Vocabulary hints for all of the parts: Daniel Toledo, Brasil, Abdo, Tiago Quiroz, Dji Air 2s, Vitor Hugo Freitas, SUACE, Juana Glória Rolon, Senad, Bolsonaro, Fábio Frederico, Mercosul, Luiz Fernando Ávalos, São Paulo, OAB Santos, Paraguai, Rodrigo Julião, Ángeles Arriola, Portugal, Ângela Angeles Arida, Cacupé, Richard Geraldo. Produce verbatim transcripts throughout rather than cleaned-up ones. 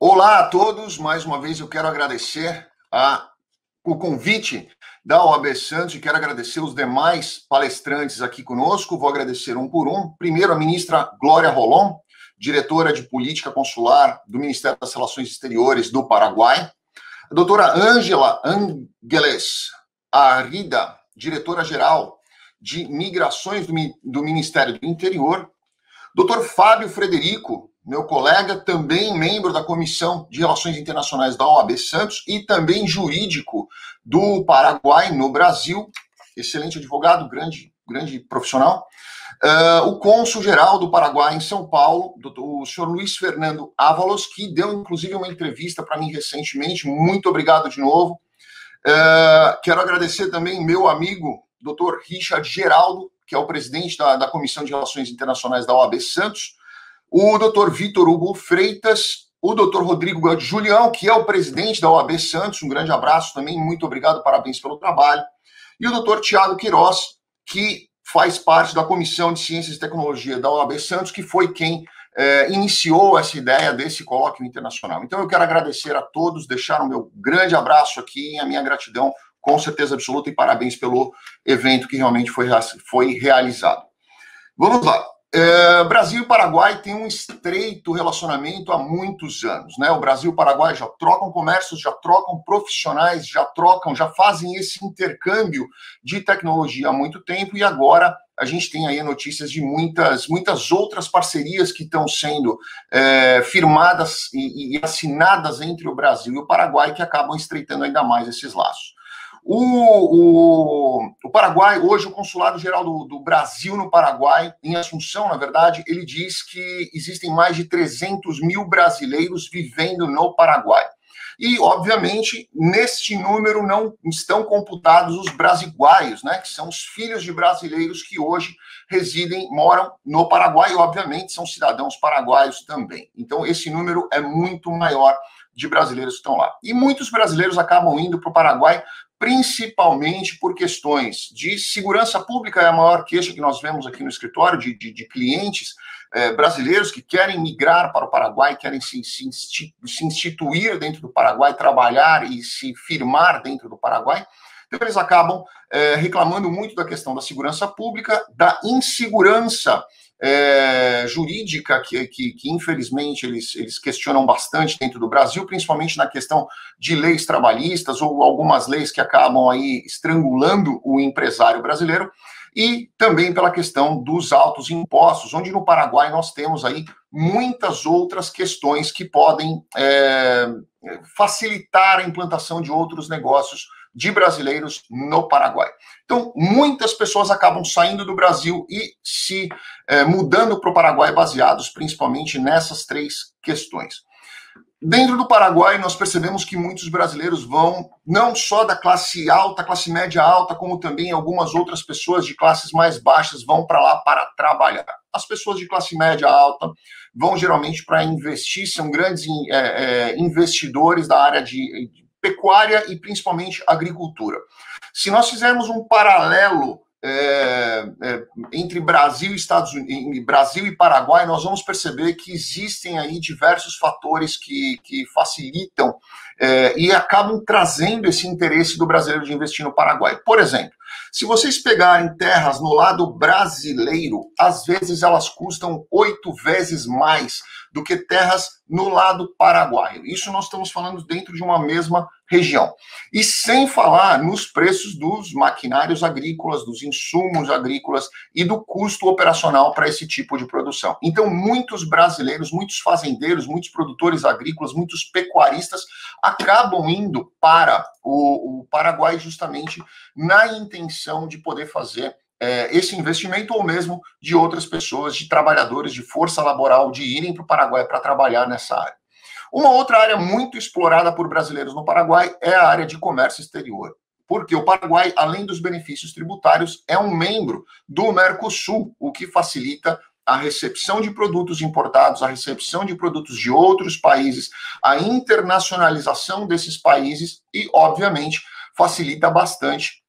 Olá a todos, mais uma vez eu quero agradecer a, o convite da O A B Santos e quero agradecer os demais palestrantes aqui conosco, vou agradecer um por um. Primeiro, a ministra Glória Rolon, diretora de Política Consular do Ministério das Relações Exteriores do Paraguai. A doutora Ângela Angeles Arida, diretora-geral de Migrações do, do Ministério do Interior. Doutor Fábio Frederico, meu colega, também membro da Comissão de Relações Internacionais da O A B Santos e também jurídico do Paraguai no Brasil, excelente advogado, grande, grande profissional. Uh, o cônsul-geral do Paraguai em São Paulo, doutor, o senhor Luiz Fernando Ávalos, que deu inclusive uma entrevista para mim recentemente, muito obrigado de novo. Uh, quero agradecer também meu amigo, doutor Richard Geraldo, que é o presidente da, da Comissão de Relações Internacionais da O A B Santos, o doutor Vitor Hugo Freitas, o doutor Rodrigo Julião, que é o presidente da O A B Santos, um grande abraço também, muito obrigado, parabéns pelo trabalho, e o doutor Tiago Quiroz, que faz parte da Comissão de Ciências e Tecnologia da O A B Santos, que foi quem eh, iniciou essa ideia desse colóquio internacional. Então eu quero agradecer a todos, deixar o meu grande abraço aqui e a minha gratidão, com certeza absoluta, e parabéns pelo evento que realmente foi, foi realizado. Vamos lá. É, Brasil e Paraguai têm um estreito relacionamento há muitos anos, né? O Brasil e o Paraguai já trocam comércios, já trocam profissionais, já trocam, já fazem esse intercâmbio de tecnologia há muito tempo e agora a gente tem aí notícias de muitas, muitas outras parcerias que estão sendo é, firmadas e, e assinadas entre o Brasil e o Paraguai que acabam estreitando ainda mais esses laços. O, o, o Paraguai, hoje o Consulado-Geral do, do Brasil no Paraguai, em Assunção, na verdade, ele diz que existem mais de trezentos mil brasileiros vivendo no Paraguai. E, obviamente, neste número não estão computados os brasiguaios, né, que são os filhos de brasileiros que hoje residem, moram no Paraguai e, obviamente, são cidadãos paraguaios também. Então, esse número é muito maior de brasileiros que estão lá. E muitos brasileiros acabam indo para o Paraguai principalmente por questões de segurança pública, é a maior queixa que nós vemos aqui no escritório de, de, de clientes eh, brasileiros que querem migrar para o Paraguai, querem se, se, se instituir dentro do Paraguai, trabalhar e se firmar dentro do Paraguai. Então, eles acabam eh, reclamando muito da questão da segurança pública, da insegurança É, jurídica, que, que, que infelizmente eles, eles questionam bastante dentro do Brasil, principalmente na questão de leis trabalhistas ou algumas leis que acabam aí estrangulando o empresário brasileiro, e também pela questão dos altos impostos, onde no Paraguai nós temos aí muitas outras questões que podem é, facilitar a implantação de outros negócios de brasileiros no Paraguai. Então, muitas pessoas acabam saindo do Brasil e se eh, mudando para o Paraguai, baseados principalmente nessas três questões. Dentro do Paraguai, nós percebemos que muitos brasileiros vão, não só da classe alta, classe média alta, como também algumas outras pessoas de classes mais baixas vão para lá para trabalhar. As pessoas de classe média alta vão geralmente para investir, são grandes eh, investidores da área de... de pecuária e, principalmente, agricultura. Se nós fizermos um paralelo é, é, entre Brasil e, Estados Unidos, Brasil e Paraguai, nós vamos perceber que existem aí diversos fatores que, que facilitam é, e acabam trazendo esse interesse do brasileiro de investir no Paraguai. Por exemplo, se vocês pegarem terras no lado brasileiro, às vezes elas custam oito vezes mais do que terras no lado paraguaio. Isso nós estamos falando dentro de uma mesma região. E sem falar nos preços dos maquinários agrícolas, dos insumos agrícolas e do custo operacional para esse tipo de produção. Então, muitos brasileiros, muitos fazendeiros, muitos produtores agrícolas, muitos pecuaristas acabam indo para o, o Paraguai justamente na intenção de poder fazer esse investimento ou mesmo de outras pessoas, de trabalhadores de força laboral, de irem para o Paraguai para trabalhar nessa área. Uma outra área muito explorada por brasileiros no Paraguai é a área de comércio exterior, porque o Paraguai, além dos benefícios tributários, é um membro do Mercosul, o que facilita a recepção de produtos importados, a recepção de produtos de outros países, a internacionalização desses países e, obviamente, facilita bastante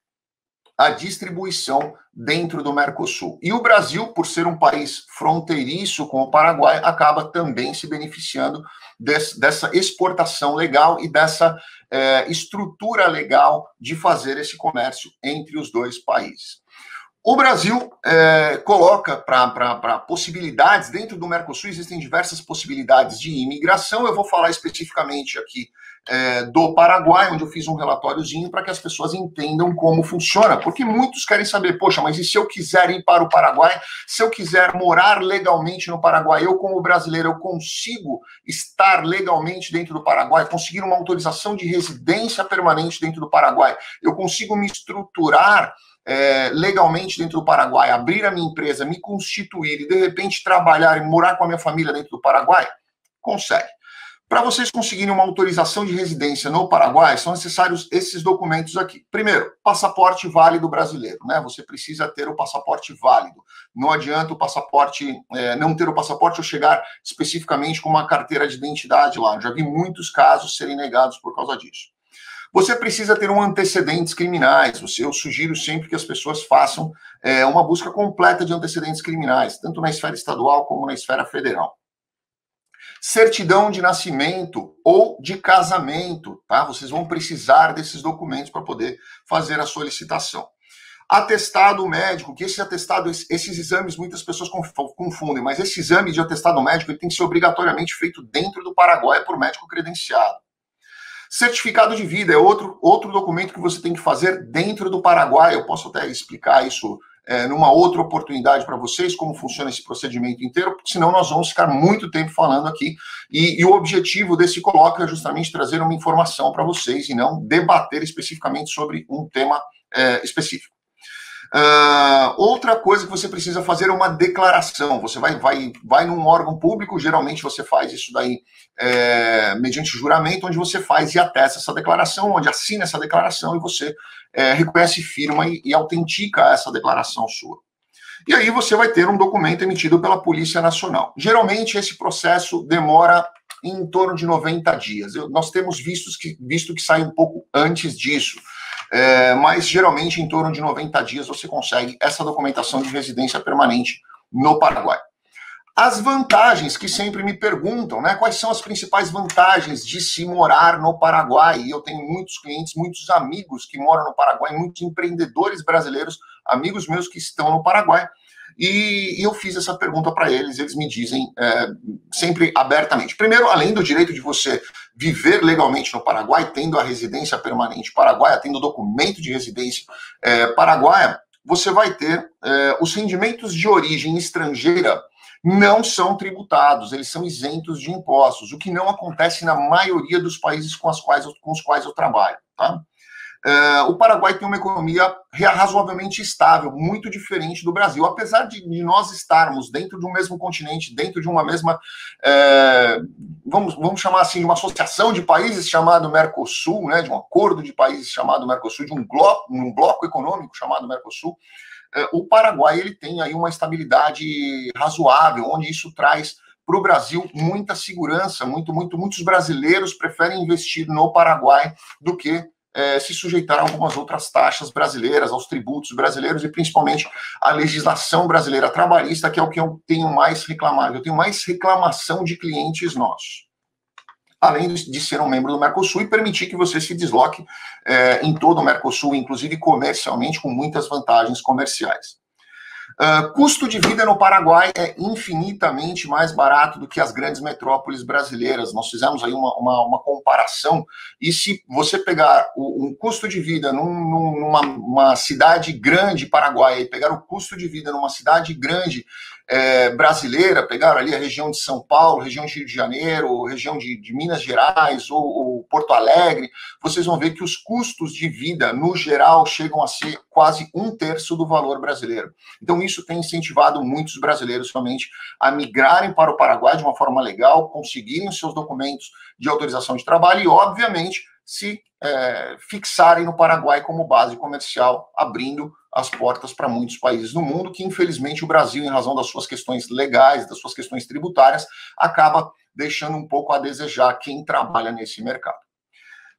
a distribuição dentro do Mercosul. E o Brasil, por ser um país fronteiriço com o Paraguai, acaba também se beneficiando desse, dessa exportação legal e dessa é, estrutura legal de fazer esse comércio entre os dois países. O Brasil é, coloca para possibilidades, dentro do Mercosul existem diversas possibilidades de imigração. Eu vou falar especificamente aqui é, do Paraguai, onde eu fiz um relatóriozinho para que as pessoas entendam como funciona, porque muitos querem saber, poxa, mas e se eu quiser ir para o Paraguai, se eu quiser morar legalmente no Paraguai, eu como brasileiro, eu consigo estar legalmente dentro do Paraguai, conseguir uma autorização de residência permanente dentro do Paraguai, eu consigo me estruturar É, legalmente dentro do Paraguai, abrir a minha empresa, me constituir e de repente trabalhar e morar com a minha família dentro do Paraguai? Consegue. Para vocês conseguirem uma autorização de residência no Paraguai, são necessários esses documentos aqui. Primeiro, passaporte válido brasileiro, né? Você precisa ter o passaporte válido. Não adianta o passaporte, é, não ter o passaporte ou chegar especificamente com uma carteira de identidade lá. Eu já vi muitos casos serem negados por causa disso. Você precisa ter um antecedentes criminais. Eu sugiro sempre que as pessoas façam é, uma busca completa de antecedentes criminais, tanto na esfera estadual como na esfera federal. Certidão de nascimento ou de casamento, tá? Vocês vão precisar desses documentos para poder fazer a solicitação. Atestado médico, que esse atestado, esses exames muitas pessoas confundem, mas esse exame de atestado médico ele tem que ser obrigatoriamente feito dentro do Paraguai por médico credenciado. Certificado de vida é outro, outro documento que você tem que fazer dentro do Paraguai. Eu posso até explicar isso é, numa outra oportunidade para vocês, como funciona esse procedimento inteiro, porque senão nós vamos ficar muito tempo falando aqui. E, e o objetivo desse coloca é justamente trazer uma informação para vocês e não debater especificamente sobre um tema é, específico. Uh, outra coisa que você precisa fazer é uma declaração. Você vai, vai, vai num órgão público, geralmente você faz isso daí é, mediante juramento, onde você faz e atesta essa declaração, onde assina essa declaração e você é, reconhece, firma e, e autentica essa declaração sua. E aí você vai ter um documento emitido pela Polícia Nacional. Geralmente esse processo demora em torno de noventa dias. Eu, nós temos vistos que, visto que sai um pouco antes disso. É, mas geralmente em torno de noventa dias você consegue essa documentação de residência permanente no Paraguai. As vantagens que sempre me perguntam, né? Quais são as principais vantagens de se morar no Paraguai? E eu tenho muitos clientes, muitos amigos que moram no Paraguai, muitos empreendedores brasileiros, amigos meus que estão no Paraguai. E eu fiz essa pergunta para eles, eles me dizem é, sempre abertamente. Primeiro, além do direito de você viver legalmente no Paraguai, tendo a residência permanente paraguaia, tendo o documento de residência é, paraguaia, você vai ter é, os rendimentos de origem estrangeira não são tributados, eles são isentos de impostos, o que não acontece na maioria dos países com, as quais eu, com os quais eu trabalho, tá? Uh, o Paraguai tem uma economia razoavelmente estável, muito diferente do Brasil, apesar de, de nós estarmos dentro de um mesmo continente, dentro de uma mesma, é, vamos, vamos chamar assim, de uma associação de países chamado Mercosul, né, de um acordo de países chamado Mercosul, de um bloco, um bloco econômico chamado Mercosul, é, o Paraguai ele tem aí uma estabilidade razoável, onde isso traz para o Brasil muita segurança, muito, muito, muitos brasileiros preferem investir no Paraguai do que É, se sujeitar a algumas outras taxas brasileiras, aos tributos brasileiros e principalmente à legislação brasileira trabalhista, que é o que eu tenho mais reclamado. Eu tenho mais reclamação de clientes nossos. Além de ser um membro do Mercosul e permitir que você se desloque é, em todo o Mercosul, inclusive comercialmente, com muitas vantagens comerciais. Uh, custo de vida no Paraguai é infinitamente mais barato do que as grandes metrópoles brasileiras. Nós fizemos aí uma, uma, uma comparação e se você pegar o, um custo de vida num, numa uma cidade grande paraguaia e pegar o custo de vida numa cidade grande é, brasileira, pegar ali a região de São Paulo, região de Rio de Janeiro, região de, de Minas Gerais ou, ou Porto Alegre, vocês vão ver que os custos de vida no geral chegam a ser quase um terço do valor brasileiro. Então isso tem incentivado muitos brasileiros realmente a migrarem para o Paraguai de uma forma legal, conseguirem os seus documentos de autorização de trabalho e, obviamente, se é, fixarem no Paraguai como base comercial, abrindo as portas para muitos países do mundo, que, infelizmente, o Brasil, em razão das suas questões legais, das suas questões tributárias, acaba deixando um pouco a desejar quem trabalha nesse mercado.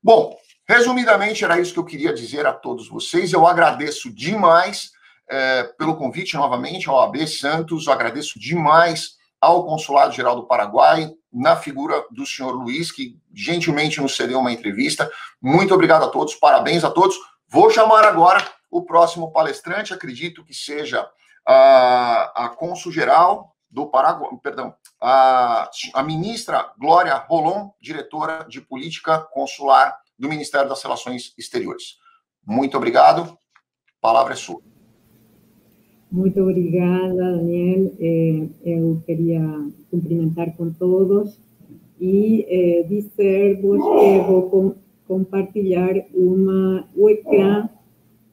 Bom, resumidamente era isso que eu queria dizer a todos vocês. Eu agradeço demais eh, pelo convite novamente ao O A B Santos, eu agradeço demais ao Consulado Geral do Paraguai, na figura do senhor Luiz, que gentilmente nos cedeu uma entrevista. Muito obrigado a todos, parabéns a todos. Vou chamar agora o próximo palestrante, acredito que seja a, a Cônsul Geral do Paraguai, perdão, a, a ministra Glória Rolon, diretora de Política Consular do Ministério das Relações Exteriores. Muito obrigado, a palavra é sua. Muito obrigada, Daniel. Eh, eu queria cumprimentar com todos e eh, dizer-vos que vou com, compartilhar uma, o ecrã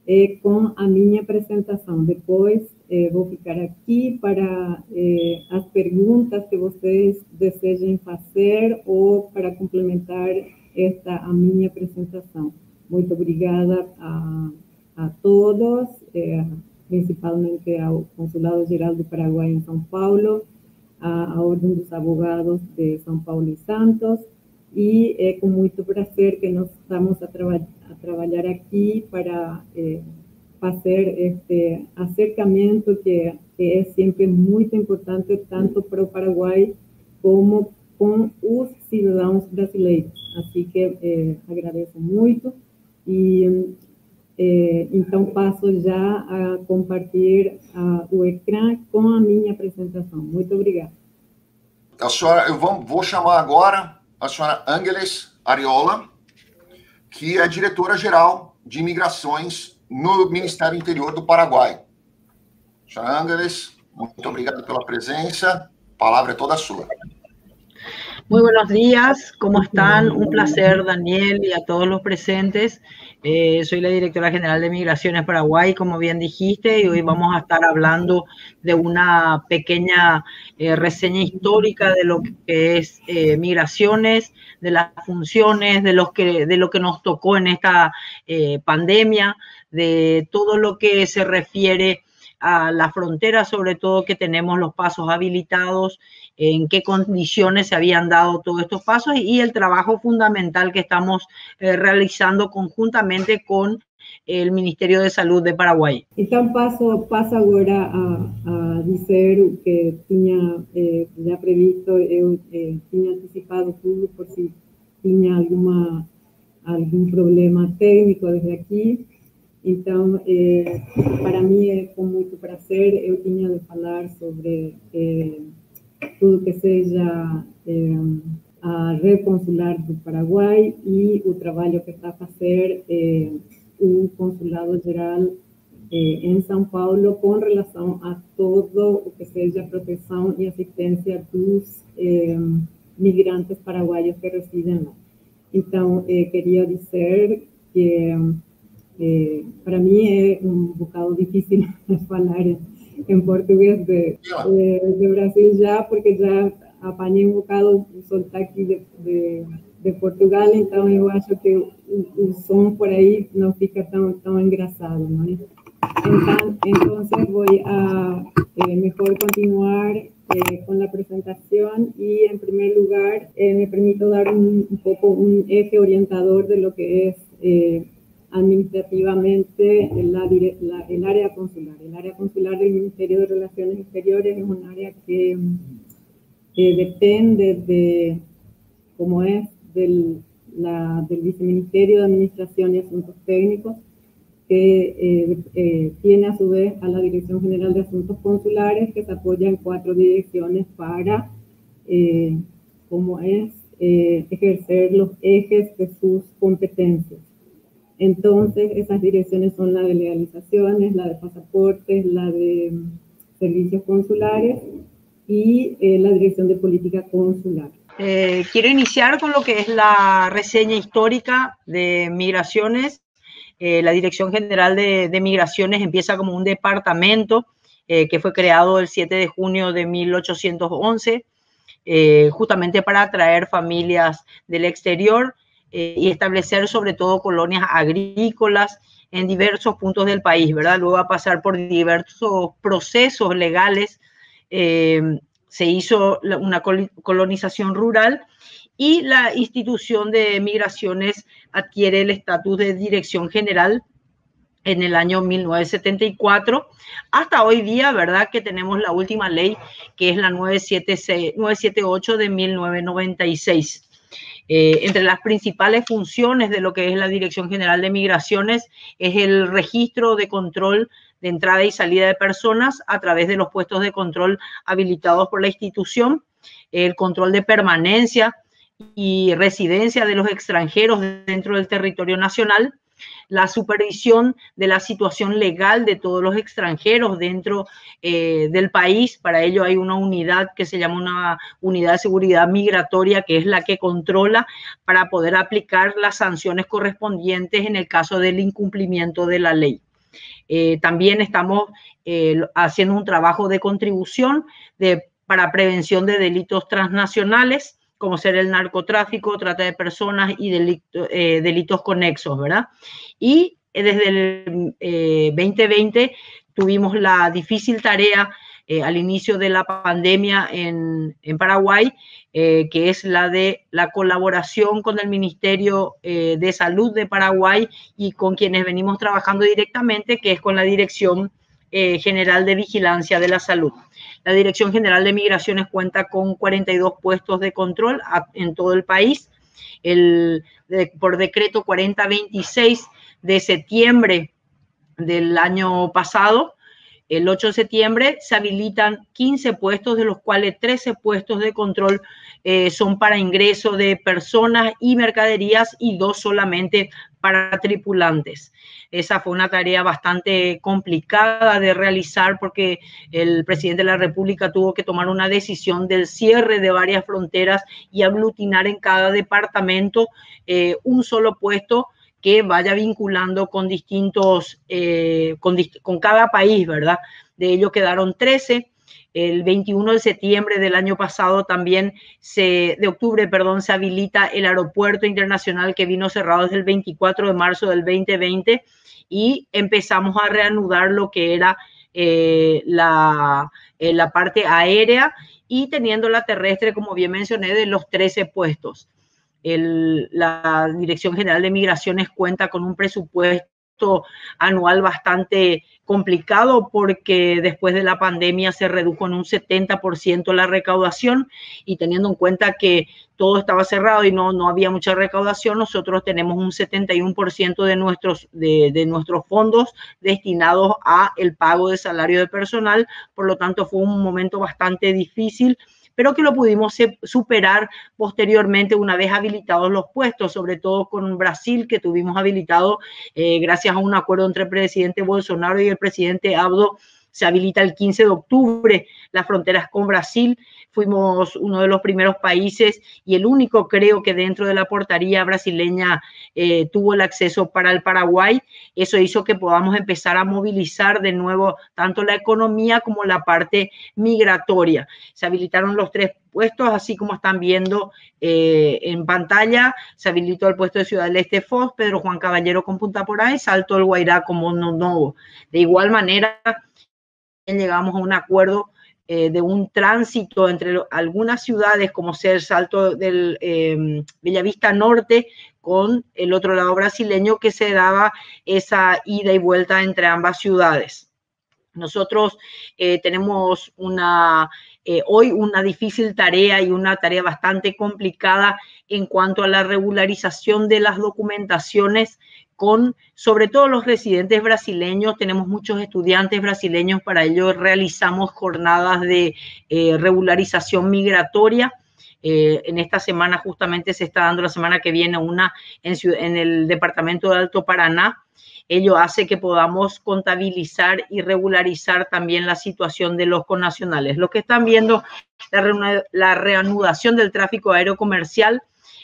eh, com a minha apresentação. Depois eh, vou ficar aqui para eh, as perguntas que vocês desejem fazer ou para complementar esta a minha apresentação. Muito obrigada a, a todos. Eh, principalmente ao Consulado Geral do Paraguai em São Paulo, à Ordem dos Abogados de São Paulo e Santos, e é com muito prazer que nós estamos a, traba a trabalhar aqui para eh, fazer este acercamento que, que é sempre muito importante, tanto para o Paraguai como com os cidadãos brasileiros. Assim que eh, agradeço muito e... Então, passo já a compartilhar o ecrã com a minha apresentação. Muito obrigada. A senhora, eu vou chamar agora a senhora Ángeles Arriola, que é diretora-geral de Imigrações no Ministério Interior do Paraguai. Senhora Ángeles, muito obrigado pela presença. A palavra é toda sua. Muy buenos días, ¿cómo están? Un placer, Daniel, y a todos los presentes. Eh, soy la directora general de Migraciones Paraguay, como bien dijiste, y hoy vamos a estar hablando de una pequeña eh, reseña histórica de lo que es eh, migraciones, de las funciones, de, los que, de lo que nos tocó en esta eh, pandemia, de todo lo que se refiere a la frontera, sobre todo que tenemos los pasos habilitados, en qué condiciones se habían dado todos estos pasos y el trabajo fundamental que estamos eh, realizando conjuntamente con el Ministerio de Salud de Paraguay. Então paso, paso agora a, a dizer o que tinha eh, já previsto, eu eh, tinha anticipado tudo por si tinha alguma, algum problema técnico desde aqui. Então, eh, para mim é com muito prazer, eu tinha de falar sobre eh, tudo que seja eh, a rede consular do Paraguai e o trabalho que está a fazer eh, o Consulado Geral eh, em São Paulo com relação a todo o que seja a proteção e assistência dos eh, migrantes paraguaios que residem lá. Então, eh, queria dizer que... Eh, para mí es un bocado difícil hablar en, en portugués de, de, de Brasil ya, porque ya apañé un bocado soltar aquí de, de, de Portugal, entonces yo acho que el son por ahí no fica tan, tan engrasado, ¿no? Entonces, entonces voy a eh, mejor continuar eh, con la presentación y en primer lugar eh, me permito dar un, un poco un eje orientador de lo que es eh, administrativamente la, la, el área consular. El área consular del Ministerio de Relaciones Exteriores es un área que, que depende de, como es, del, la, del Viceministerio de Administración y Asuntos Técnicos, que eh, eh, tiene a su vez a la Dirección General de Asuntos Consulares, que se apoya en cuatro direcciones para, eh, como es, eh, ejercer los ejes de sus competencias. Entonces, esas direcciones son la de legalizaciones, la de pasaportes, la de servicios consulares y eh, la dirección de política consular. Eh, quiero iniciar con lo que es la reseña histórica de migraciones. Eh, la Dirección General de, de Migraciones empieza como un departamento eh, que fue creado el siete de junio de mil ochocientos once, eh, justamente para atraer familias del exterior y establecer sobre todo colonias agrícolas en diversos puntos del país, ¿verdad? Luego a pasar por diversos procesos legales, eh, se hizo una colonización rural y la institución de migraciones adquiere el estatus de dirección general en el año mil novecientos setenta y cuatro, hasta hoy día, ¿verdad?, que tenemos la última ley, que es la novecientos setenta y ocho de mil novecientos noventa y seis. Eh, entre las principales funciones de lo que es la Dirección General de Migraciones es el registro de control de entrada y salida de personas a través de los puestos de control habilitados por la institución, el control de permanencia y residencia de los extranjeros dentro del territorio nacional, la supervisión de la situación legal de todos los extranjeros dentro eh, del país. Para ello hay una unidad que se llama una unidad de seguridad migratoria, que es la que controla para poder aplicar las sanciones correspondientes en el caso del incumplimiento de la ley. Eh, también estamos eh, haciendo un trabajo de contribución de, para prevención de delitos transnacionales, como ser el narcotráfico, trata de personas y delito, eh, delitos conexos, ¿verdad? Y desde el eh, veinte veinte tuvimos la difícil tarea eh, al inicio de la pandemia en, en Paraguay, eh, que es la de la colaboración con el Ministerio eh, de Salud de Paraguay y con quienes venimos trabajando directamente, que es con la Dirección Eh, General de Vigilancia de la Salud. La Dirección General de Migraciones cuenta con cuarenta y dos puestos de control a, en todo el país. El, de, por decreto cuarenta veintiséis de septiembre del año pasado, el ocho de septiembre, se habilitan quince puestos, de los cuales trece puestos de control eh, son para ingreso de personas y mercaderías y dos solamente para tripulantes. Esa fue una tarea bastante complicada de realizar porque el presidente de la República tuvo que tomar una decisión del cierre de varias fronteras y aglutinar en cada departamento eh, un solo puesto que vaya vinculando con distintos, eh, con, con cada país, ¿verdad? De ellos quedaron trece. El veintiuno de septiembre del año pasado también, se, de octubre, perdón, se habilita el aeropuerto internacional que vino cerrado desde el veinticuatro de marzo del veinte veinte y empezamos a reanudar lo que era eh, la, eh, la parte aérea y teniendo la terrestre, como bien mencioné, de los trece puestos. El, la Dirección General de Migraciones cuenta con un presupuesto anual bastante complicado porque después de la pandemia se redujo en un setenta por ciento la recaudación y teniendo en cuenta que todo estaba cerrado y no, no había mucha recaudación, nosotros tenemos un setenta y uno por ciento de nuestros, de, de nuestros fondos destinados a el pago de salario de personal, por lo tanto fue un momento bastante difícil, pero que lo pudimos superar posteriormente una vez habilitados los puestos, sobre todo con Brasil, que tuvimos habilitado eh, gracias a un acuerdo entre el presidente Bolsonaro y el presidente Abdo. Se habilita el quince de octubre las fronteras con Brasil. Fuimos uno de los primeros países y el único, creo, que dentro de la portería brasileña eh, tuvo el acceso para el Paraguay. Eso hizo que podamos empezar a movilizar de nuevo tanto la economía como la parte migratoria. Se habilitaron los tres puestos, así como están viendo eh, en pantalla. Se habilitó el puesto de Ciudad del Este Foz, Pedro Juan Caballero con Punta Porá y Salto del Guairá como no nuevo. De igual manera, llegamos a un acuerdo eh, de un tránsito entre lo, algunas ciudades como ser Salto del eh, Bellavista Norte con el otro lado brasileño que se daba esa ida y vuelta entre ambas ciudades. Nosotros eh, tenemos una, eh, hoy una difícil tarea y una tarea bastante complicada en cuanto a la regularización de las documentaciones con, sobre todo, los residentes brasileños. Tenemos muchos estudiantes brasileños, para ello realizamos jornadas de eh, regularización migratoria. Eh, en esta semana justamente se está dando, la semana que viene, una en, en el departamento de Alto Paraná. Ello hace que podamos contabilizar y regularizar también la situación de los connacionales. Los que están viendo la, la reanudación del tráfico aéreo comercial,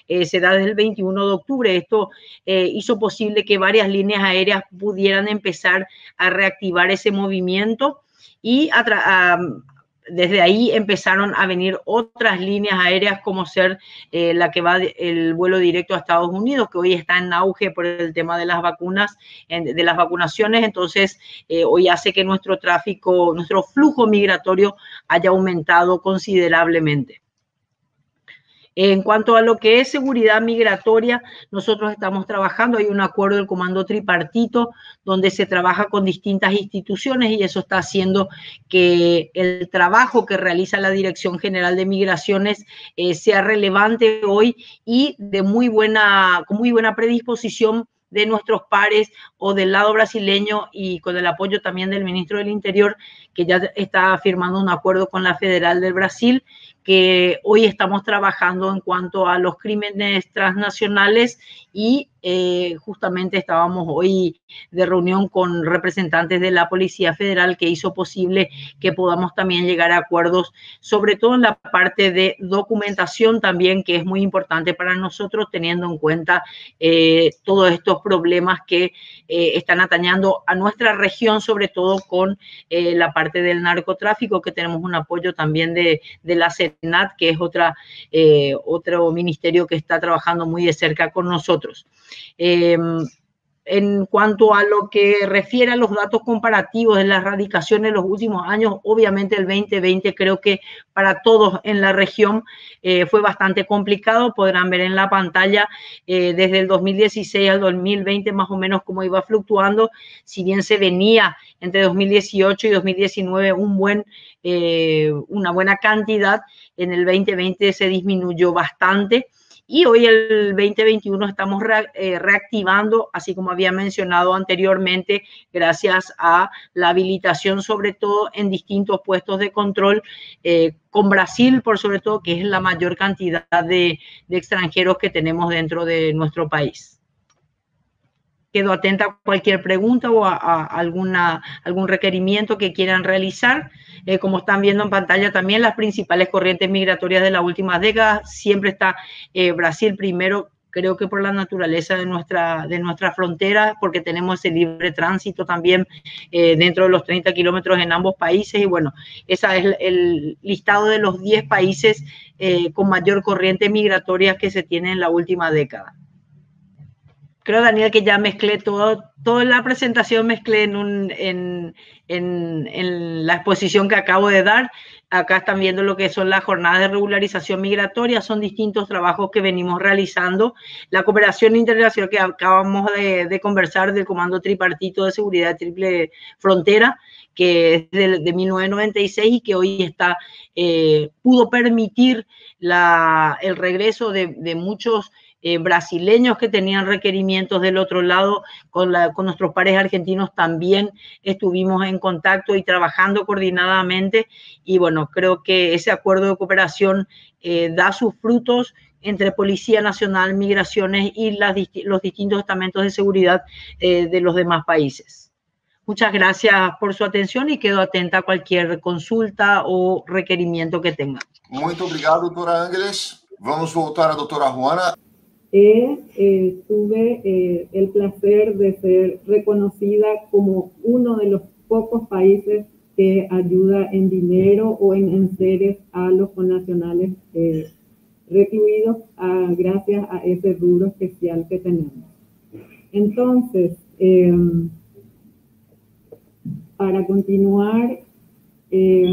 Eh, se da desde el veintiuno de octubre. Esto eh, hizo posible que varias líneas aéreas pudieran empezar a reactivar ese movimiento y a a, desde ahí empezaron a venir otras líneas aéreas como ser eh, la que va de, el vuelo directo a Estados Unidos, que hoy está en auge por el tema de las vacunas, en, de las vacunaciones. Entonces, eh, hoy hace que nuestro tráfico, nuestro flujo migratorio haya aumentado considerablemente. En cuanto a lo que es seguridad migratoria, nosotros estamos trabajando, hay un acuerdo del comando tripartito donde se trabaja con distintas instituciones y eso está haciendo que el trabajo que realiza la Dirección General de Migraciones eh, sea relevante hoy y de muy buena, con muy buena predisposición de nuestros pares o del lado brasileño y con el apoyo también del ministro del Interior, que ya está firmando un acuerdo con la Federal del Brasil, que hoy estamos trabajando en cuanto a los crímenes transnacionales y eh, justamente estábamos hoy de reunión con representantes de la Policía Federal que hizo posible que podamos también llegar a acuerdos, sobre todo en la parte de documentación también, que es muy importante para nosotros, teniendo en cuenta eh, todos estos problemas que eh, están atañando a nuestra región, sobre todo con eh, la parte del narcotráfico, que tenemos un apoyo también de, de la Senad, que es otra, eh, otro ministerio que está trabajando muy de cerca con nosotros. Eh, en cuanto a lo que refiere a los datos comparativos de la erradicación en los últimos años, obviamente el veinte veinte creo que para todos en la región eh, fue bastante complicado. Podrán ver en la pantalla eh, desde el dos mil dieciséis al dos mil veinte más o menos cómo iba fluctuando, si bien se venía entre dos mil dieciocho y dos mil diecinueve un buen Eh, una buena cantidad, en el veinte veinte se disminuyó bastante y hoy el veinte veintiuno estamos re, eh, reactivando, así como había mencionado anteriormente, gracias a la habilitación sobre todo en distintos puestos de control eh, con Brasil, por sobre todo, que es la mayor cantidad de, de extranjeros que tenemos dentro de nuestro país. Quedo atenta a cualquier pregunta o a, a alguna, algún requerimiento que quieran realizar. Eh, como están viendo en pantalla también, las principales corrientes migratorias de las últimas décadas. Siempre está eh, Brasil primero, creo que por la naturaleza de nuestra, de nuestra frontera, porque tenemos ese libre tránsito también eh, dentro de los treinta kilómetros en ambos países. Y bueno, ese es el listado de los diez países eh, con mayor corriente migratoria que se tiene en la última década. Creo, Daniel, que ya mezclé todo, toda la presentación mezclé en, un, en, en, en la exposición que acabo de dar. Acá están viendo lo que son las jornadas de regularización migratoria, son distintos trabajos que venimos realizando. La cooperación internacional que acabamos de, de conversar del Comando Tripartito de Seguridad de Triple Frontera, que es de, de mil novecientos noventa y seis y que hoy está, eh, pudo permitir la, el regreso de, de muchos Eh, brasileños que tenían requerimientos del otro lado. Con, la, con nuestros pares argentinos también estuvimos en contacto y trabajando coordinadamente y bueno, creo que ese acuerdo de cooperación eh, da sus frutos entre Policía Nacional, Migraciones y las, los distintos estamentos de seguridad eh, de los demás países. Muchas gracias por su atención y quedo atenta a cualquier consulta o requerimiento que tengan. Muy obrigado, doctora Ángeles. Vamos a voltar a doctora Juana. Eh, eh, tuve eh, el placer de ser reconocida como uno de los pocos países que ayuda en dinero o en enseres a los connacionales eh, recluidos a, gracias a ese rubro especial que tenemos. Entonces, eh, para continuar, eh,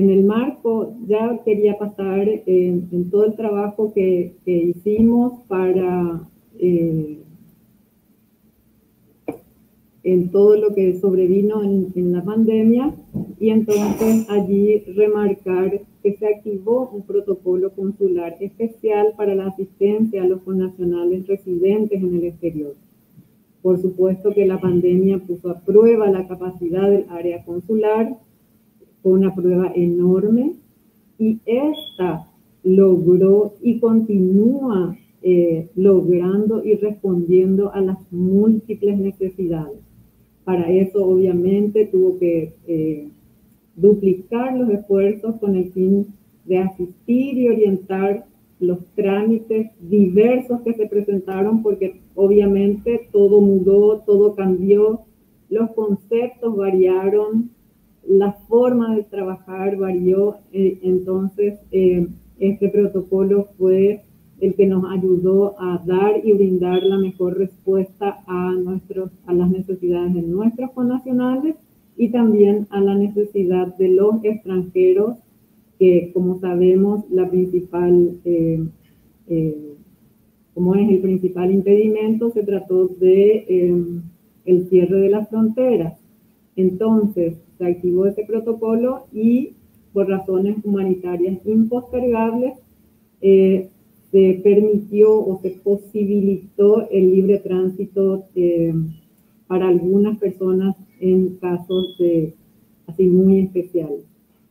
en el marco, ya quería pasar eh, en todo el trabajo que, que hicimos para, eh, en todo lo que sobrevino en, en la pandemia, y entonces allí remarcar que se activó un protocolo consular especial para la asistencia a los connacionales residentes en el exterior. Por supuesto que la pandemia puso a prueba la capacidad del área consular, fue una prueba enorme y esta logró y continúa eh, logrando y respondiendo a las múltiples necesidades. Para eso, obviamente, tuvo que eh, duplicar los esfuerzos con el fin de asistir y orientar los trámites diversos que se presentaron, porque obviamente todo mudó, todo cambió, los conceptos variaron, la forma de trabajar varió, eh, entonces eh, este protocolo fue el que nos ayudó a dar y brindar la mejor respuesta a, nuestros, a las necesidades de nuestros connacionales y también a la necesidad de los extranjeros que, como sabemos, la principal, eh, eh, como es el principal impedimento, se trató de eh, el cierre de las fronteras. Entonces, se activó ese protocolo y, por razones humanitarias impostergables, eh, se permitió o se posibilitó el libre tránsito eh, para algunas personas en casos de, así muy especiales.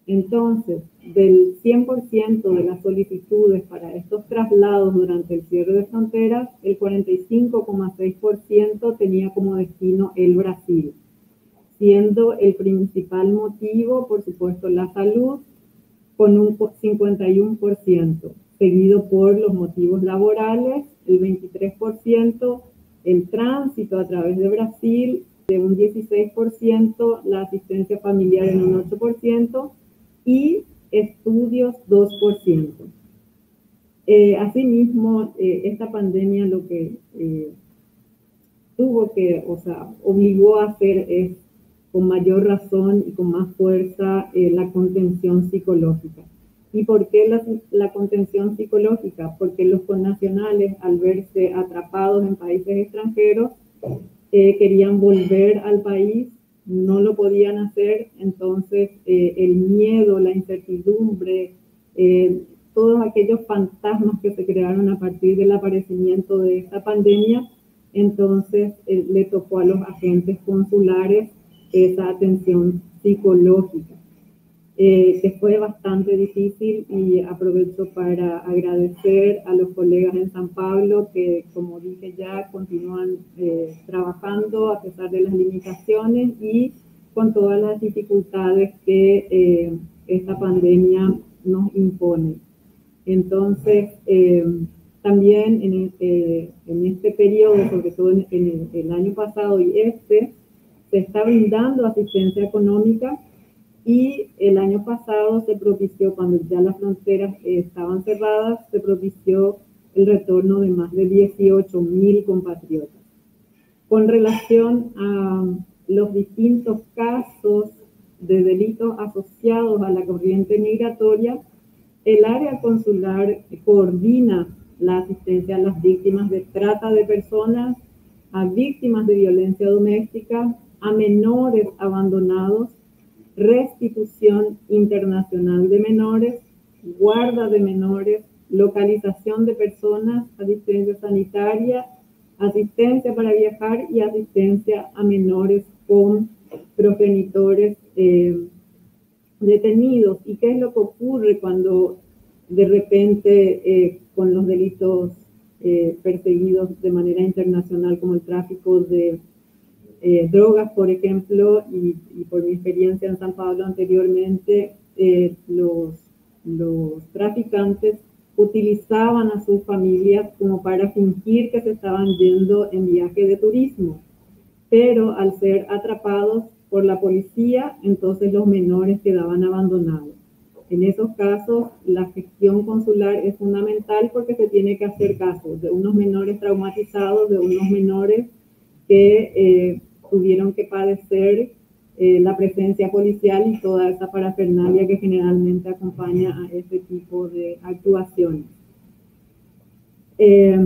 Entonces, del cien por ciento de las solicitudes para estos traslados durante el cierre de fronteras, el cuarenta y cinco coma seis por ciento tenía como destino el Brasil, siendo el principal motivo, por supuesto, la salud, con un cincuenta y uno por ciento, seguido por los motivos laborales, el veintitrés por ciento, el tránsito a través de Brasil, de un dieciséis por ciento, la asistencia familiar en un ocho por ciento y estudios dos por ciento. Eh, asimismo, eh, esta pandemia lo que eh, tuvo que, o sea, obligó a hacer es, con mayor razón y con más fuerza, eh, la contención psicológica. ¿Y por qué la, la contención psicológica? Porque los connacionales, al verse atrapados en países extranjeros, eh, querían volver al país, no lo podían hacer, entonces eh, el miedo, la incertidumbre, eh, todos aquellos fantasmas que se crearon a partir del aparecimiento de esta pandemia, entonces eh, le tocó a los agentes consulares esa atención psicológica, eh, que fue bastante difícil, y aprovecho para agradecer a los colegas en San Pablo que, como dije ya, continúan eh, trabajando a pesar de las limitaciones y con todas las dificultades que eh, esta pandemia nos impone. Entonces, eh, también en, eh, en este periodo, sobre todo en, en el, el año pasado y este, se está brindando asistencia económica, y el año pasado se propició, cuando ya las fronteras estaban cerradas, se propició el retorno de más de dieciocho mil compatriotas. Con relación a los distintos casos de delitos asociados a la corriente migratoria, el área consular coordina la asistencia a las víctimas de trata de personas, a víctimas de violencia doméstica, a menores abandonados, restitución internacional de menores, guarda de menores, localización de personas, asistencia sanitaria, asistencia para viajar y asistencia a menores con progenitores eh, detenidos. ¿Y qué es lo que ocurre cuando de repente eh, con los delitos eh, perseguidos de manera internacional, como el tráfico de Eh, drogas, por ejemplo, y, y por mi experiencia en San Pablo anteriormente, eh, los, los traficantes utilizaban a sus familias como para fingir que se estaban yendo en viaje de turismo? Pero al ser atrapados por la policía, entonces los menores quedaban abandonados. En esos casos, la gestión consular es fundamental, porque se tiene que hacer caso de unos menores traumatizados, de unos menores que eh, tuvieron que padecer eh, la presencia policial y toda esa parafernalia que generalmente acompaña a este tipo de actuaciones. Eh,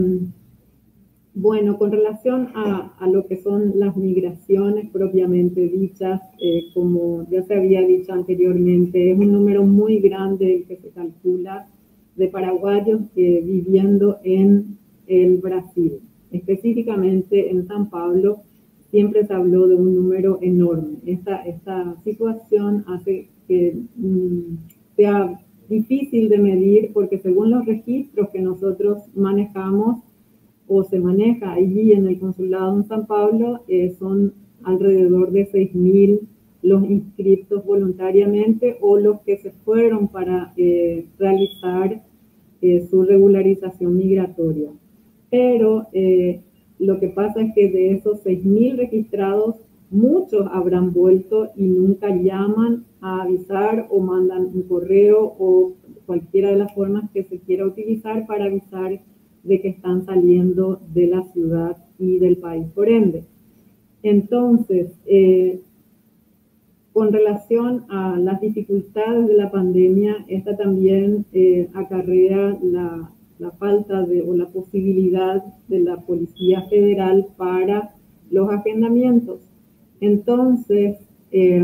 bueno, con relación a, a lo que son las migraciones propiamente dichas, eh, como ya se había dicho anteriormente, es un número muy grande el que se calcula de paraguayos eh, viviendo en el Brasil. Específicamente en San Pablo siempre se habló de un número enorme. Esta, esta situación hace que mm, sea difícil de medir, porque según los registros que nosotros manejamos o se maneja allí en el consulado en San Pablo, eh, son alrededor de seis mil los inscriptos voluntariamente o los que se fueron para eh, realizar eh, su regularización migratoria. Pero eh, lo que pasa es que de esos seis mil registrados, muchos habrán vuelto y nunca llaman a avisar o mandan un correo o cualquiera de las formas que se quiera utilizar para avisar de que están saliendo de la ciudad y del país, por ende. Entonces, eh, Con relación a las dificultades de la pandemia, esta también eh, acarrea la, la falta de, o la posibilidad de la Policía Federal para los agendamientos. Entonces, eh,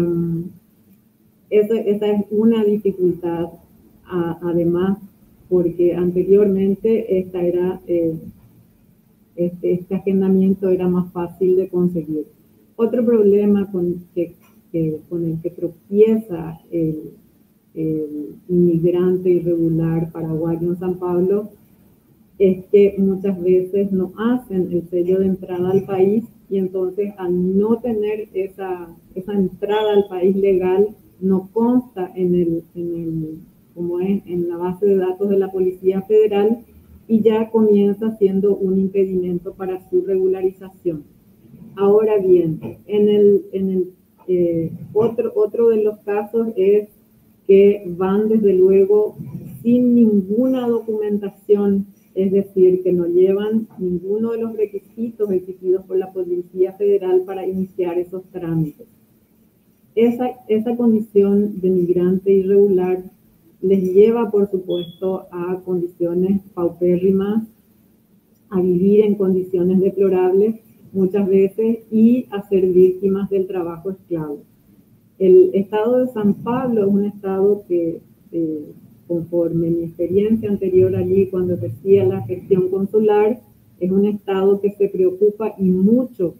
esa, esa es una dificultad, a, además, porque anteriormente esta era, eh, este, este agendamiento era más fácil de conseguir. Otro problema con, que, que, con el que tropieza el, el inmigrante irregular paraguayo en San Pablo es que muchas veces no hacen el sello de entrada al país, y entonces al no tener esa, esa entrada al país legal, no consta en el... En el como es en la base de datos de la Policía Federal, y ya comienza siendo un impedimento para su regularización. Ahora bien, en el, en el, eh, otro, otro de los casos es que van desde luego sin ninguna documentación, es decir, que no llevan ninguno de los requisitos exigidos por la Policía Federal para iniciar esos trámites. Esa, esa condición de migrante irregular les lleva, por supuesto, a condiciones paupérrimas, a vivir en condiciones deplorables muchas veces y a ser víctimas del trabajo esclavo. El estado de San Pablo es un estado que, eh, conforme mi experiencia anterior allí cuando ejercía la gestión consular, es un estado que se preocupa y mucho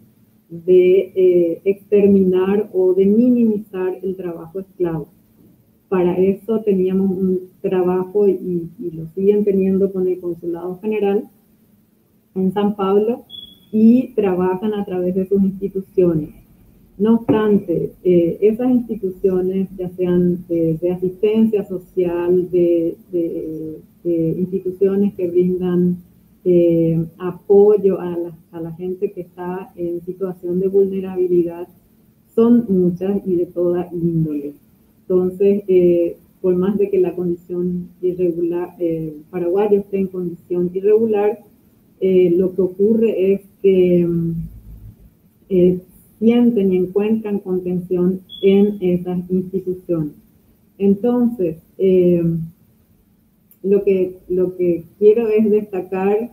de eh, exterminar o de minimizar el trabajo esclavo. Para eso teníamos un trabajo, y, y lo siguen teniendo con el Consulado General en San Pablo, y trabajan a través de sus instituciones. No obstante, eh, esas instituciones, ya sean de, de asistencia social, de, de, de instituciones que brindan eh, apoyo a la, a la gente que está en situación de vulnerabilidad, son muchas y de toda índole. Entonces, eh, por más de que la condición irregular, eh, paraguayo esté en condición irregular, eh, lo que ocurre es que eh, sienten y encuentran contención en esas instituciones. Entonces, eh, lo que, lo que quiero es destacar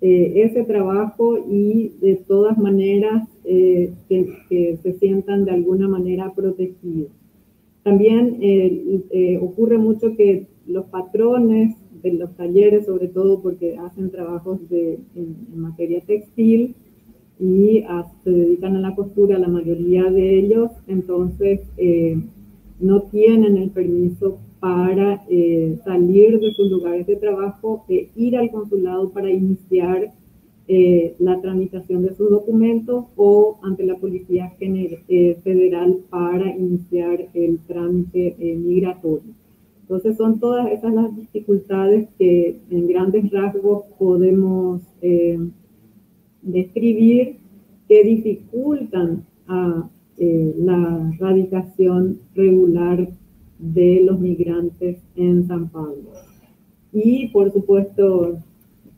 eh, ese trabajo, y de todas maneras eh, que, que se sientan de alguna manera protegidos. También eh, eh, ocurre mucho que los patrones de los talleres, sobre todo porque hacen trabajos de, en, en materia textil y a, se dedican a la costura, la mayoría de ellos, entonces eh, no tienen el permiso para eh, salir de sus lugares de trabajo e ir al consulado para iniciar eh, la tramitación de sus documentos, o ante la Policía General, eh, Federal, para iniciar el trámite eh, migratorio. Entonces son todas esas las dificultades que en grandes rasgos podemos eh, describir, que dificultan a, eh, la radicación regular de los migrantes en San Pablo. Y por supuesto,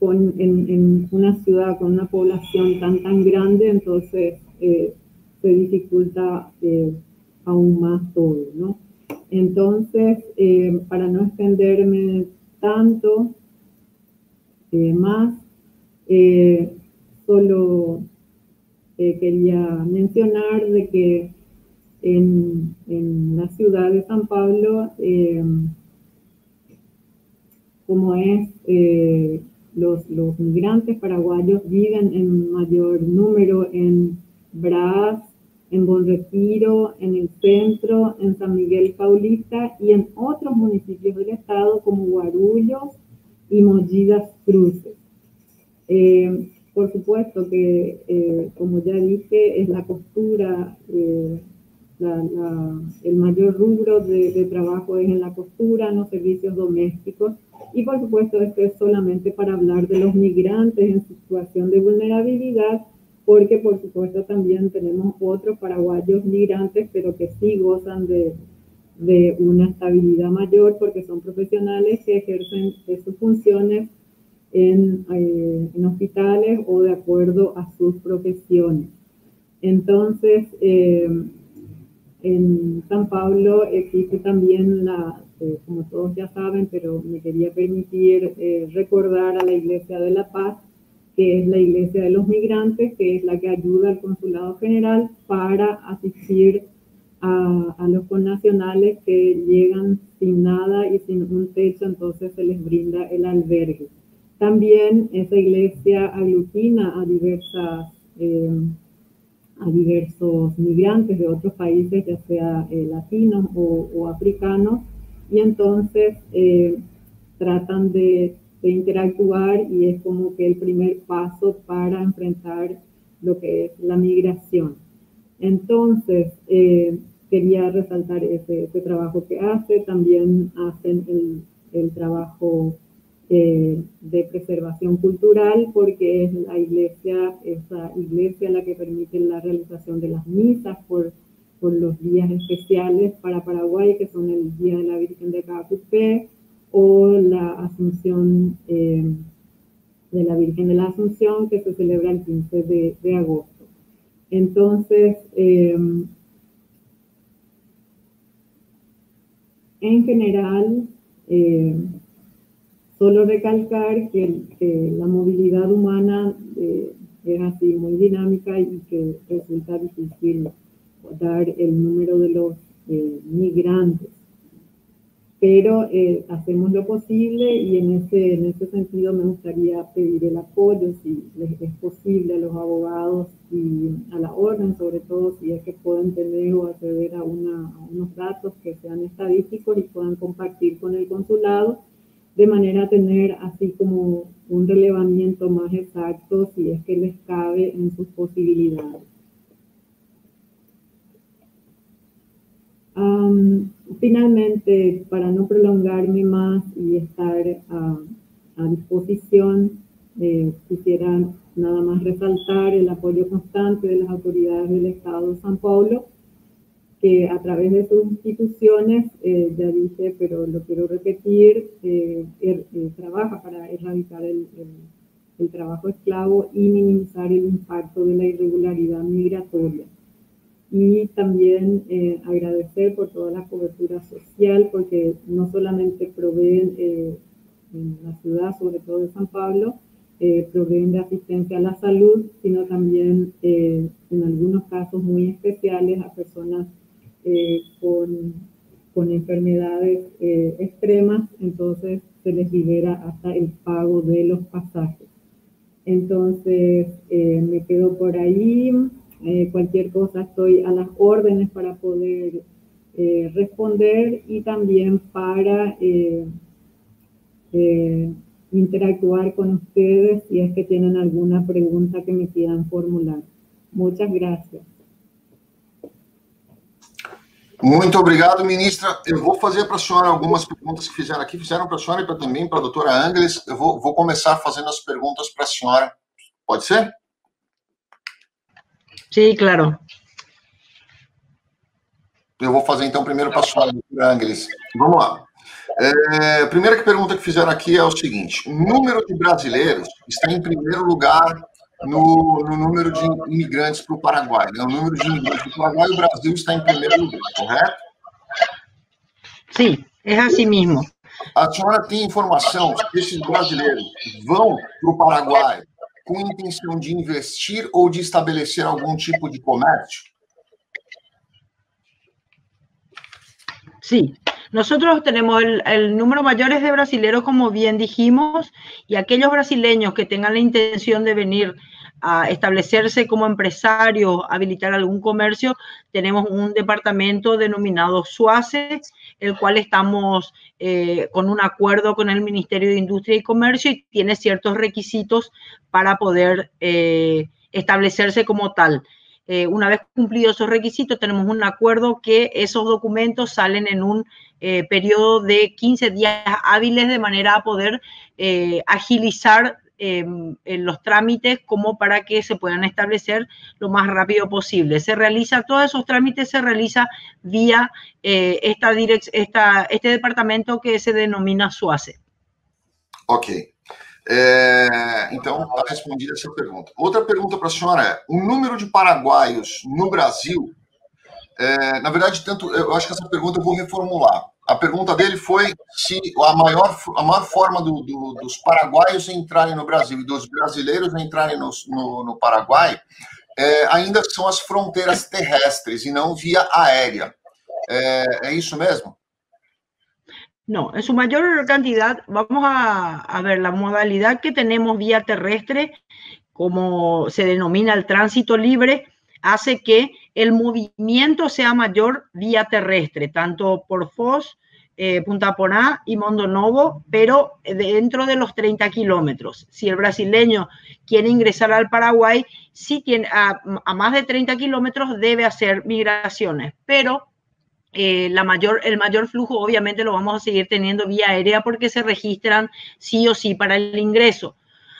Con, en, en una ciudad con una población tan tan grande, entonces eh, se dificulta eh, aún más todo, ¿no? Entonces, eh, para no extenderme tanto eh, más, eh, solo eh, quería mencionar de que en, en la ciudad de San Pablo, eh, como es... Eh, Los, los migrantes paraguayos viven en mayor número en Brás, en Bon Retiro, en el centro, en San Miguel Paulista y en otros municipios del estado como Guarullos y Mollidas Cruces. Eh, por supuesto que, eh, como ya dije, es la costura, eh, la, la, el mayor rubro de, de trabajo es en la costura, en los servicios domésticos. Y por supuesto, esto es solamente para hablar de los migrantes en situación de vulnerabilidad, porque por supuesto también tenemos otros paraguayos migrantes, pero que sí gozan de, de una estabilidad mayor, porque son profesionales que ejercen sus funciones en, eh, en hospitales o de acuerdo a sus profesiones. Entonces, eh, En San Pablo existe también, la, eh, como todos ya saben, pero me quería permitir eh, recordar a la Iglesia de la Paz, que es la Iglesia de los Migrantes, que es la que ayuda al Consulado General para asistir a, a los connacionales que llegan sin nada y sin un techo, entonces se les brinda el albergue. También esa iglesia aglutina a diversas eh, a diversos migrantes de otros países, ya sea eh, latinos o, o africanos, y entonces eh, tratan de, de interactuar y es como que el primer paso para enfrentar lo que es la migración. Entonces, eh, quería resaltar ese, ese trabajo que hace, también hacen el, el trabajo Eh, de preservación cultural, porque es la iglesia, esa iglesia la que permite la realización de las misas por, por los días especiales para Paraguay, que son el Día de la Virgen de Cacupé o la Asunción eh, de la Virgen de la Asunción, que se celebra el quince de agosto. Entonces, eh, en general, eh, solo recalcar que, que la movilidad humana eh, es así muy dinámica y que resulta difícil dar el número de los eh, migrantes. Pero eh, hacemos lo posible y en ese, en ese sentido me gustaría pedir el apoyo, si les es posible, a los abogados y a la orden, sobre todo si es que pueden tener o acceder a, una, a unos datos que sean estadísticos y puedan compartir con el consulado, de manera a tener así como un relevamiento más exacto si es que les cabe en sus posibilidades. Um, finalmente, para no prolongarme más y estar a, a disposición, eh, quisiera nada más resaltar el apoyo constante de las autoridades del Estado de São Paulo, que a través de sus instituciones, eh, ya dije, pero lo quiero repetir, eh, er, eh, trabaja para erradicar el, el, el trabajo esclavo y minimizar el impacto de la irregularidad migratoria. Y también eh, agradecer por toda la cobertura social, porque no solamente proveen eh, en la ciudad, sobre todo de São Paulo, Eh, proveen de asistencia a la salud, sino también eh, en algunos casos muy especiales a personas eh, con, con enfermedades eh, extremas, entonces se les libera hasta el pago de los pasajes. Entonces eh, me quedo por ahí, eh, cualquier cosa estoy a las órdenes para poder eh, responder y también para eh, eh, interactuar con ustedes si es que tienen alguna pregunta que me quieran formular. Muchas gracias. Muito obrigado, ministra. Eu vou fazer para a senhora algumas perguntas que fizeram aqui, fizeram para a senhora e pra, também para a doutora Ángeles. Eu vou, vou começar fazendo as perguntas para a senhora. Pode ser? Sim, claro. Eu vou fazer então primeiro para a senhora, doutora Ángeles. Vamos lá. É, a primeira pergunta que fizeram aqui é o seguinte: o número de brasileiros está em primeiro lugar no, no número de imigrantes para o Paraguai, né? O número de imigrantes para o Paraguai, o Brasil está em primeiro lugar, correto? Sim, é assim mesmo. A senhora tem informação se esses brasileiros vão para o Paraguai com intenção de investir ou de estabelecer algum tipo de comércio? Sim. Nosotros tenemos el, el número mayor es de brasileros, como bien dijimos, y aquellos brasileños que tengan la intención de venir a establecerse como empresarios, habilitar algún comercio, tenemos un departamento denominado SUACE, el cual estamos eh, con un acuerdo con el Ministerio de Industria y Comercio y tiene ciertos requisitos para poder eh, establecerse como tal. Eh, una vez cumplidos esos requisitos, tenemos un acuerdo que esos documentos salen en un eh, periodo de quince días hábiles, de manera a poder eh, agilizar eh, los trámites como para que se puedan establecer lo más rápido posible. Se realiza, todos esos trámites se realiza vía eh, esta direct, esta, este departamento que se denomina SUACE. Ok. É, então, está respondida essa pergunta. Outra pergunta para a senhora é, o número de paraguaios no Brasil É, na verdade, tanto, eu acho que essa pergunta eu vou reformular. A pergunta dele foi se a maior, a maior forma do, do, dos paraguaios entrarem no Brasil e dos brasileiros entrarem no, no, no Paraguai é, ainda são as fronteiras terrestres e não via aérea. É, é isso mesmo? No, en su mayor cantidad, vamos a, a ver la modalidad que tenemos vía terrestre, como se denomina el tránsito libre, hace que el movimiento sea mayor vía terrestre, tanto por Foz, eh, Punta Porá y Mondonovo, pero dentro de los treinta kilómetros. Si el brasileño quiere ingresar al Paraguay, si tiene a, a más de treinta kilómetros debe hacer migraciones, pero... Eh, la mayor, el mayor flujo obviamente lo vamos a seguir teniendo vía aérea porque se registran sí o sí para el ingreso.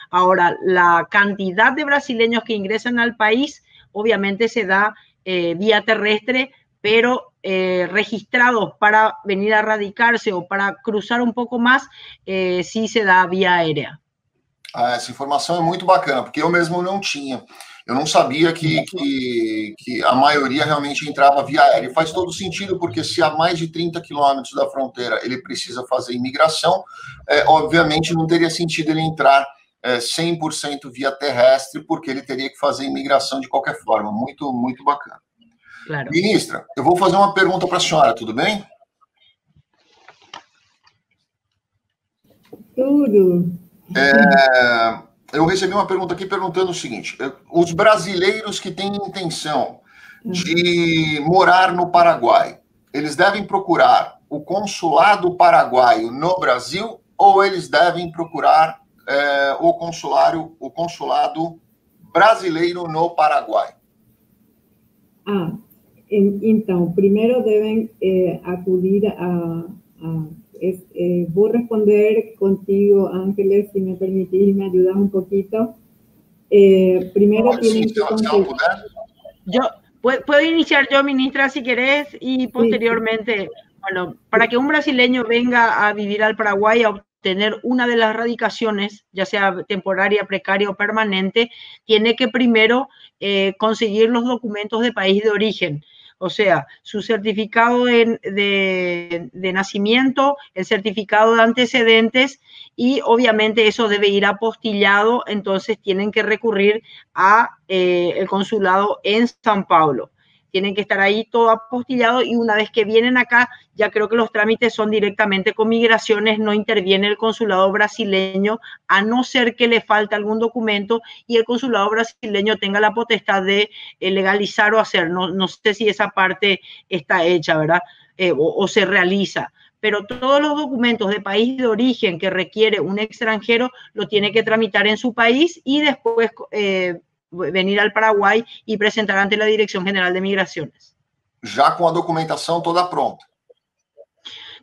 Ahora, la cantidad de brasileños que ingresan al país obviamente se da eh, vía terrestre, pero eh, registrados para venir a radicarse o para cruzar un poco más, eh, sí se da vía aérea. Ah, essa informação é muito bacana, porque eu mesmo não tinha. Eu não sabia que, que, que a maioria realmente entrava via aérea. Faz todo sentido, porque se a mais de trinta quilômetros da fronteira ele precisa fazer imigração, é, obviamente não teria sentido ele entrar é, cem por cento via terrestre, porque ele teria que fazer imigração de qualquer forma. Muito, muito bacana. Claro. Ministra, eu vou fazer uma pergunta para a senhora, tudo bem? Tudo. É, eu recebi uma pergunta aqui perguntando o seguinte: os brasileiros que têm intenção de morar no Paraguai, eles devem procurar o consulado paraguaio no Brasil ou eles devem procurar é, o, consulário, o consulado brasileiro no Paraguai? Ah, então, primeiro devem é, acudir a... a... Es, eh, voy a responder contigo, Ángeles, si me permitís, me ayudas un poquito. Eh, primero no, tienen sí, que consultar. Yo, puedo, puedo iniciar yo, ministra, si querés, y posteriormente, sí. Bueno, para que un brasileño venga a vivir al Paraguay a obtener una de las radicaciones, ya sea temporaria, precaria o permanente, tiene que primero eh, conseguir los documentos de país de origen. O sea, su certificado de, de, de nacimiento, el certificado de antecedentes y obviamente eso debe ir apostillado, entonces tienen que recurrir a eh, el consulado en São Paulo. Tienen que estar ahí todo apostillado y una vez que vienen acá, ya creo que los trámites son directamente con migraciones, no interviene el consulado brasileño, a no ser que le falte algún documento y el consulado brasileño tenga la potestad de legalizar o hacer. No, no sé si esa parte está hecha, ¿verdad? Eh, o, o se realiza. Pero todos los documentos de país de origen que requiere un extranjero lo tiene que tramitar en su país y después... Eh, venir al Paraguai e apresentar ante a Direção General de Migrações. Já com a documentação toda pronta.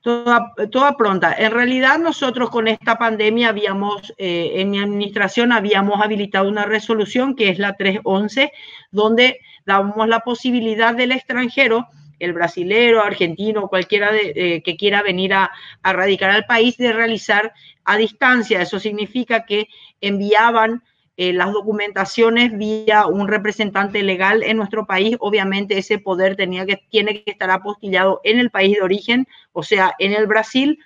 Toda, toda pronta. En realidad, nosotros con esta pandemia habíamos, eh, en mi administración, habíamos habilitado una resolución que es la trescientos once, donde damos la posibilidad del extranjero, el brasilero, argentino, cualquiera de, eh, que quiera venir a, a radicar al país, de realizar a distancia. Eso significa que enviaban Eh, las documentaciones vía un representante legal en nuestro país. Obviamente ese poder tenía que, tiene que estar apostillado en el país de origen, o sea, en el Brasil,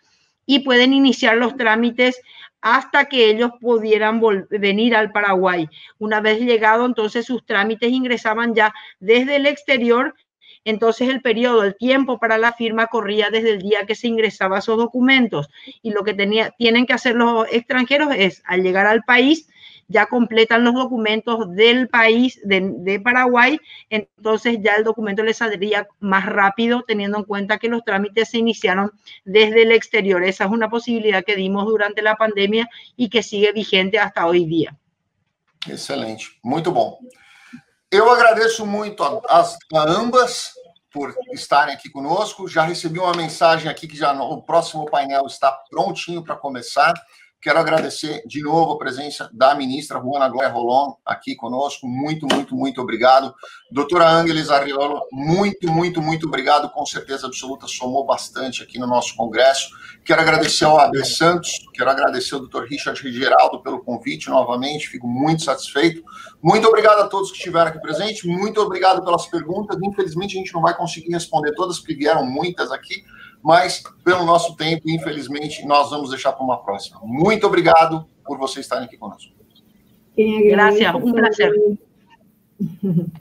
y pueden iniciar los trámites hasta que ellos pudieran venir al Paraguay. Una vez llegado, entonces sus trámites ingresaban ya desde el exterior. Entonces el periodo, el tiempo para la firma corría desde el día que se ingresaba esos documentos. Y lo que tenía, tienen que hacer los extranjeros es, al llegar al país, ya completan los documentos del país, de, de Paraguay, entonces ya el documento les saldría más rápido, teniendo en cuenta que los trámites se iniciaron desde el exterior. Esa es una posibilidad que dimos durante la pandemia y que sigue vigente hasta hoy día. Excelente, muy bom. Eu agradeço muito a, a ambas por estarem aqui conosco. Já recebi uma mensagem aqui que já no, o próximo painel está prontinho para começar. Quero agradecer de novo a presença da ministra Juana Glória Rolon aqui conosco. Muito, muito, muito obrigado. Doutora Ángeles Arriola, muito, muito, muito obrigado. Com certeza absoluta, somou bastante aqui no nosso congresso. Quero agradecer ao O A B Santos, quero agradecer ao doutor Richard Geraldo pelo convite novamente. Fico muito satisfeito. Muito obrigado a todos que estiveram aqui presentes. Muito obrigado pelas perguntas. Infelizmente, a gente não vai conseguir responder todas, porque vieram muitas aqui. Mas, pelo nosso tempo, infelizmente, nós vamos deixar para uma próxima. Muito obrigado por vocês estarem aqui conosco. Graças, um prazer.